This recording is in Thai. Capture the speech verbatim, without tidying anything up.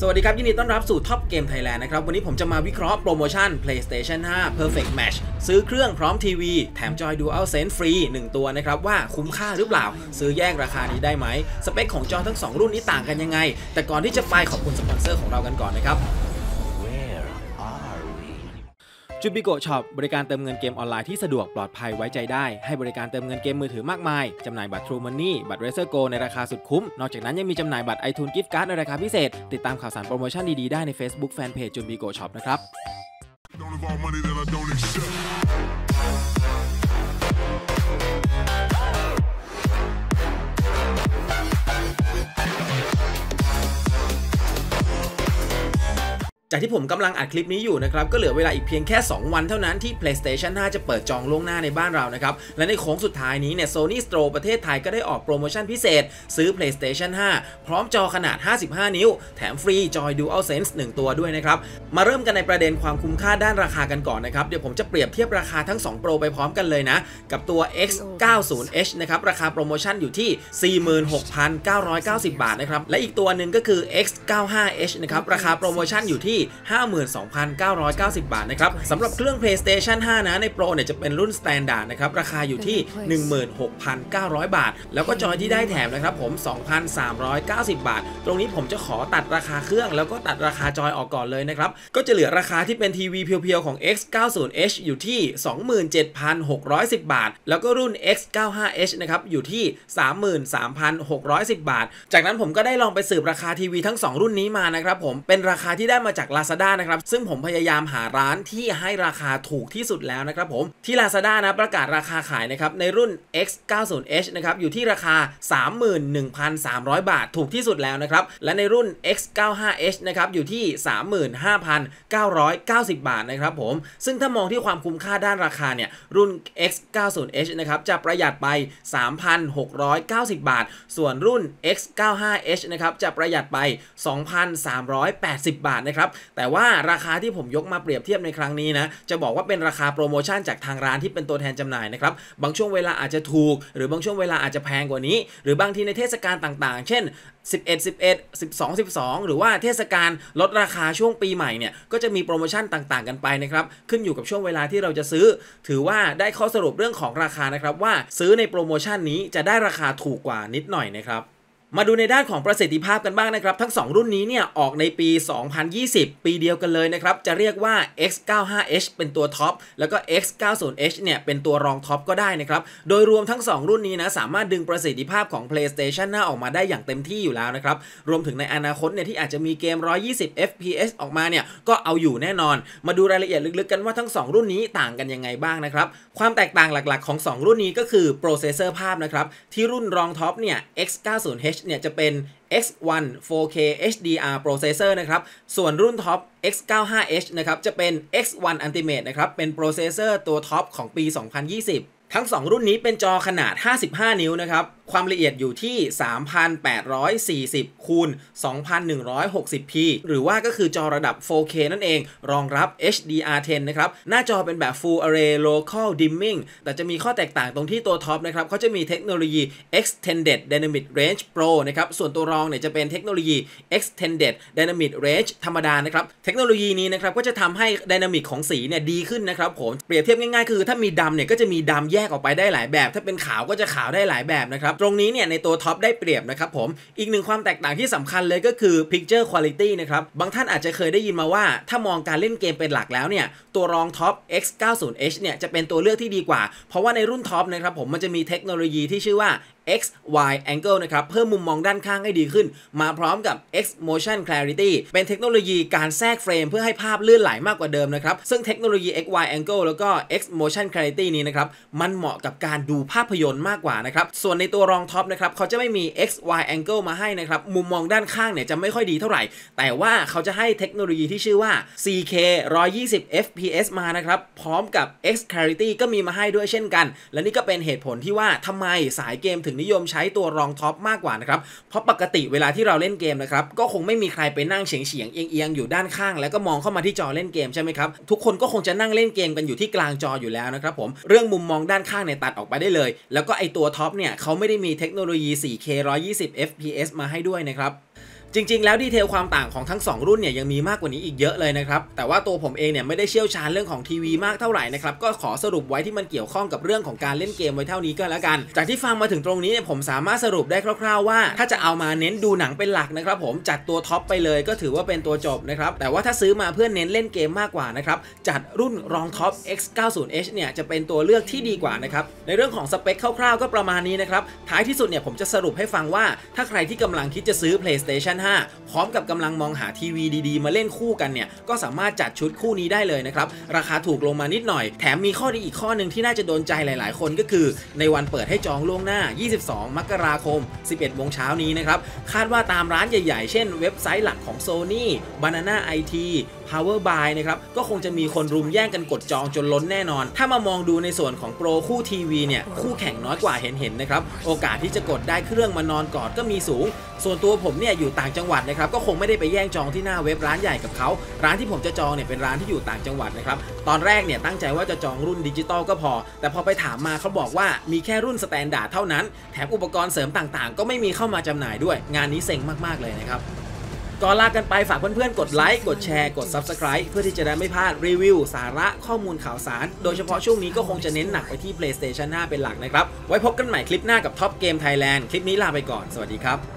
สวัสดีครับยินดีต้อนรับสู่ Top Game Thailand นะครับวันนี้ผมจะมาวิเคราะห์โปรโมชั่น PlayStation ไฟว์ Perfect Match ซื้อเครื่องพร้อมทีวีแถมจอย DualSense ฟรีหนึ่งตัวนะครับว่าคุ้มค่าหรือเปล่าซื้อแยกราคานี้ได้ไหมสเปคของจอทั้งสองรุ่นนี้ต่างกันยังไงแต่ก่อนที่จะไปขอบคุณสปอนเซอร์ของเรากันก่อนนะครับจูบิโกช็อปบริการเติมเงินเกมออนไลน์ที่สะดวกปลอดภัยไว้ใจได้ให้บริการเติมเงินเกมมือถือมากมายจำหน่ายบัตร True Money บัตร Razer Go ในราคาสุดคุ้มนอกจากนั้นยังมีจำหน่ายบัตร iTunes Gift Card ในราคาพิเศษติดตามข่าวสารโปรโมชั่นดีๆได้ใน Facebook Fanpage จูบิโกช็อปนะครับจากที่ผมกำลังอัดคลิปนี้อยู่นะครับก็เหลือเวลาอีกเพียงแค่สองวันเท่านั้นที่ PlayStation ไฟว์ จะเปิดจองล่วงหน้าในบ้านเรานะครับและในโค้งสุดท้ายนี้เนี่ย Sony Store ประเทศไทยก็ได้ออกโปรโมชั่นพิเศษซื้อ PlayStation ไฟว์ พร้อมจอขนาดห้าสิบห้านิ้วแถมฟรีจอย DualSense หนึ่งตัวด้วยนะครับมาเริ่มกันในประเด็นความคุ้มค่าด้านราคากันก่อนนะครับเดี๋ยวผมจะเปรียบเทียบราคาทั้งสองโปรไปพร้อมกันเลยนะกับตัว เอ็กซ์ ไนน์ จี เอช นะครับราคาโปรโมชั่นอยู่ที่ สี่หมื่นหกพันเก้าร้อยเก้าสิบ บาทนะครับและอีกตัวหนึ่งก็คือ เอ็กซ์ ไนน์ จี เอช นะครับราคาโปรโมชั่นอยู่ที่ห้าหมื่นสองพันเก้าร้อยเก้าสิบ บาทนะครับสำหรับเครื่อง PlayStation ไฟว์ นะในโปรเนี่ยจะเป็นรุ่น Standard นะครับราคาอยู่ที่ หนึ่งหมื่นหกพันเก้าร้อย บาทแล้วก็จอยที่ได้แถมนะครับผม สองพันสามร้อยเก้าสิบ บาทตรงนี้ผมจะขอตัดราคาเครื่องแล้วก็ตัดราคาจอยออกก่อนเลยนะครับก็จะเหลือราคาที่เป็นทีวีเพียวๆของ เอ็กซ์ ไนน์ จี เอช อยู่ที่ สองหมื่นเจ็ดพันหกร้อยสิบ บาทแล้วก็รุ่น เอ็กซ์ ไนน์ จี เอช นะครับอยู่ที่ สามหมื่นสามพันหกร้อยสิบ บาทจากนั้นผมก็ได้ลองไปสืบราคาทีวีทั้งสองรุ่นนี้มานะครับผมเป็นราคาที่ได้มาจาก Lazada นะครับซึ่งผมพยายามหาร้านที่ให้ราคาถูกที่สุดแล้วนะครับผมที่ Lazada นะประกาศราคาขายนะครับในรุ่น เอ็กซ์ ไนน์ จี เอช นะครับอยู่ที่ราคา สามหมื่นหนึ่งพันสามร้อย บาทถูกที่สุดแล้วนะครับและในรุ่น เอ็กซ์ ไนน์ จี เอช นะครับอยู่ที่ สามหมื่นห้าพันเก้าร้อยเก้าสิบ บาทนะครับผมซึ่งถ้ามองที่ความคุ้มค่าด้านราคาเนี่ยรุ่น เอ็กซ์ ไนน์ จี เอช นะครับจะประหยัดไป สามพันหกร้อยเก้าสิบ บาทส่วนรุ่น เอ็กซ์ ไนน์ จี เอช นะครับจะประหยัดไป สองพันสามร้อยแปดสิบ บาทนะครับแต่ว่าราคาที่ผมยกมาเปรียบเทียบในครั้งนี้นะจะบอกว่าเป็นราคาโปรโมชั่นจากทางร้านที่เป็นตัวแทนจำหน่ายนะครับบางช่วงเวลาอาจจะถูกหรือบางช่วงเวลาอาจจะแพงกว่านี้หรือบางทีในเทศกาลต่างๆเช่นสิบเอ็ด สิบเอ็ด สิบสอง สิบสองหรือว่าเทศกาลลดราคาช่วงปีใหม่เนี่ยก็จะมีโปรโมชั่นต่างๆกันไปนะครับขึ้นอยู่กับช่วงเวลาที่เราจะซื้อถือว่าได้ข้อสรุปเรื่องของราคานะครับว่าซื้อในโปรโมชั่นนี้จะได้ราคาถูกกว่านิดหน่อยนะครับมาดูในด้านของประสิทธิภาพกันบ้างนะครับทั้งสองรุ่นนี้เนี่ยออกในปี สองพันยี่สิบ ปีเดียวกันเลยนะครับจะเรียกว่า เอ็กซ์ ไนน์ จี เอช เป็นตัวท็อปแล้วก็ เอ็กซ์ ไนน์ จี เอช เนี่ยเป็นตัวรองท็อปก็ได้นะครับโดยรวมทั้งสองรุ่นนี้นะสามารถดึงประสิทธิภาพของ PlayStation ห้าออกมาได้อย่างเต็มที่อยู่แล้วนะครับรวมถึงในอนาคตเนี่ยที่อาจจะมีเกม หนึ่งร้อยยี่สิบ เอฟ พี เอส ออกมาเนี่ยก็เอาอยู่แน่นอนมาดูรายละเอียดลึกๆกันว่าทั้งสองรุ่นนี้ต่างกันยังไงบ้างนะครับความแตกต่างหลักๆของสองรุ่นนี้ก็คือโปรเซสเซอร์ภาพนะครับที่รุ่นรองท็อปเนี่ย เอ็กซ์ ไนน์ จี เอชเนี่ยจะเป็น เอ็กซ์ วัน โฟร์ เค เอช ดี อาร์ Processor นะครับส่วนรุ่นท็อป เอ็กซ์ ไนน์ จี เอช นะครับจะเป็น เอ็กซ์ วัน Ultimate นะครับเป็นโปรเซสเซอร์ตัวท็อปของปี สองพันยี่สิบทั้งสองรุ่นนี้เป็นจอขนาดห้าสิบห้านิ้วนะครับความละเอียดอยู่ที่ สามพันแปดร้อยสี่สิบ คูณ สองพันหนึ่งร้อยหกสิบ พี หรือว่าก็คือจอระดับ โฟร์ เค นั่นเองรองรับ เอช ดี อาร์ เท็น นะครับหน้าจอเป็นแบบ Full Array Local Dimming แต่จะมีข้อแตกต่างตรงที่ตัวท็อปนะครับเขาจะมีเทคโนโลยี Extended Dynamic Range Pro นะครับส่วนตัวรองเนี่ยจะเป็นเทคโนโลยี Extended Dynamic Range ธรรมดานะครับเทคโนโลยีนี้นะครับก็จะทำให้ Dynamic ของสีเนี่ยดีขึ้นนะครับผมเปรียบเทียบง่ายๆคือถ้ามีดำเนี่ยก็จะมีดำแยกออกไปได้หลายแบบถ้าเป็นขาวก็จะขาวได้หลายแบบนะครับตรงนี้เนี่ยในตัวท็อปได้เปรียบนะครับผมอีกหนึ่งความแตกต่างที่สำคัญเลยก็คือ Picture Quality นะครับบางท่านอาจจะเคยได้ยินมาว่าถ้ามองการเล่นเกมเป็นหลักแล้วเนี่ยตัวรองท็อป เอ็กซ์ ไนน์ จี เอช เนี่ยจะเป็นตัวเลือกที่ดีกว่าเพราะว่าในรุ่นท็อปนะครับผมมันจะมีเทคโนโลยีที่ชื่อว่า เอ็กซ์ วาย Angle นะครับเพิ่มมุมมองด้านข้างให้ดีขึ้นมาพร้อมกับ X Motion Clarity เป็นเทคโนโลยีการแทรกเฟรมเพื่อให้ภาพลื่นไหลมากกว่าเดิมนะครับซึ่งเทคโนโลยี เอ็กซ์ วาย Angle แล้วก็ X Motion Clarity นี้นะครับมันเหมาะกับการดูภาพยนตร์มากกว่านะครับส่วนในตัวรองท็อปนะครับเขาจะไม่มี เอ็กซ์ วาย Angle มาให้นะครับมุมมองด้านข้างเนี่ยจะไม่ค่อยดีเท่าไหร่แต่ว่าเขาจะให้เทคโนโลยีที่ชื่อว่า โฟร์ เค หนึ่งร้อยยี่สิบ เอฟ พี เอส มานะครับพร้อมกับ X Clarity ก็มีมาให้ด้วยเช่นกันและนี่ก็เป็นเหตุผลที่ว่าทำไมสายเกมถึงนิยมใช้ตัวรองท็อปมากกว่านะครับเพราะปกติเวลาที่เราเล่นเกมนะครับก็คงไม่มีใครไปนั่งเฉียงเฉียงเอียงเอียงอยู่ด้านข้างแล้วก็มองเข้ามาที่จอเล่นเกมใช่ไหมครับทุกคนก็คงจะนั่งเล่นเกมกันอยู่ที่กลางจออยู่แล้วนะครับผมเรื่องมุมมองด้านข้างเนี่ยตัดออกไปได้เลยแล้วก็ไอตัวท็อปเนี่ยเขาไม่ได้มีเทคโนโลยี โฟร์ เค หนึ่งร้อยยี่สิบ เอฟ พี เอส มาให้ด้วยนะครับ จริงๆแล้วดีเทลความต่างของทั้งสองรุ่นเนี่ยยังมีมากกว่านี้อีกเยอะเลยนะครับแต่ว่าตัวผมเองเนี่ยไม่ได้เชี่ยวชาญเรื่องของทีวีมากเท่าไหร่นะครับก็ขอสรุปไว้ที่มันเกี่ยวข้องกับเรื่องของการเล่นเกมไว้เท่านี้ก็แล้วกันจากที่ฟังมาถึงตรงนี้เนี่ยผมสามารถสรุปได้คร่าวๆว่าถ้าจะเอามาเน้นดูหนังเป็นหลักนะครับผมจัดตัวท็อปไปเลยก็ถือว่าเป็นตัวจบนะครับแต่ว่าถ้าซื้อมาเพื่อเน้นเล่นเกมมากกว่านะครับจัดรุ่นรองท็อป เอ็กซ์ เก้าสิบ เอช เนี่ยจะเป็นตัวเลือกที่ดีกว่านะครับในเรื่องของสเปคคร่าวๆก็ประมาณนี้นะครับท้ายที่สุดเนี่ยผมจะสรุปให้ฟังว่าถ้าใครที่กำลังคิดจะซื้อ PlayStation ห้า พร้อมกับกำลังมองหาทีวีดีๆมาเล่นคู่กันเนี่ยก็สามารถจัดชุดคู่นี้ได้เลยนะครับราคาถูกลงมานิดหน่อยแถมมีข้อดีอีกข้อนึงที่น่าจะโดนใจหลายๆคนก็คือในวันเปิดให้จองล่วงหน้ายี่สิบสองมกราคม สิบเอ็ดโมงเช้านี้นะครับคาดว่าตามร้านใหญ่ๆเช่นเว็บไซต์หลักของ Sony Banana ไอ ที Power Buy นะครับก็คงจะมีคนรุมแย่งกันกดจองจนล้นแน่นอนถ้ามามองดูในส่วนของโปรคู่ทีวีเนี่ยคู่แข่งน้อยกว่าเห็นๆนะครับโอกาสที่จะกดได้เครื่องมานอนกอดก็มีสูงส่วนตัวผมเนี่ยอยู่ต่างจังหวัดนะครับก็คงไม่ได้ไปแย่งจองที่หน้าเว็บร้านใหญ่กับเขาร้านที่ผมจะจองเนี่ยเป็นร้านที่อยู่ต่างจังหวัดนะครับตอนแรกเนี่ยตั้งใจว่าจะจองรุ่นดิจิตอลก็พอแต่พอไปถามมาเขาบอกว่ามีแค่รุ่นสแตนดาร์ดเท่านั้นแถมอุปกรณ์เสริมต่างๆก็ไม่มีเข้ามาจำหน่ายด้วยงานนี้เซ็งมากๆเลยนะครับก่อนลากันไปฝากเพื่อนๆกดไลค์กดแชร์กด ซับสไครบ์ เพื่อที่จะได้ไม่พลาดรีวิวสาระข้อมูลข่าวสารโดยเฉพาะช่วงนี้ก็คงจะเน้นหนักไปที่ PlayStation ห้าเป็นหลักนะครับไว้พบกันใหม่คลิปหน้ากับ Top Game Thailand คลิปนี้ลาไปก่อนสวัสดีครับ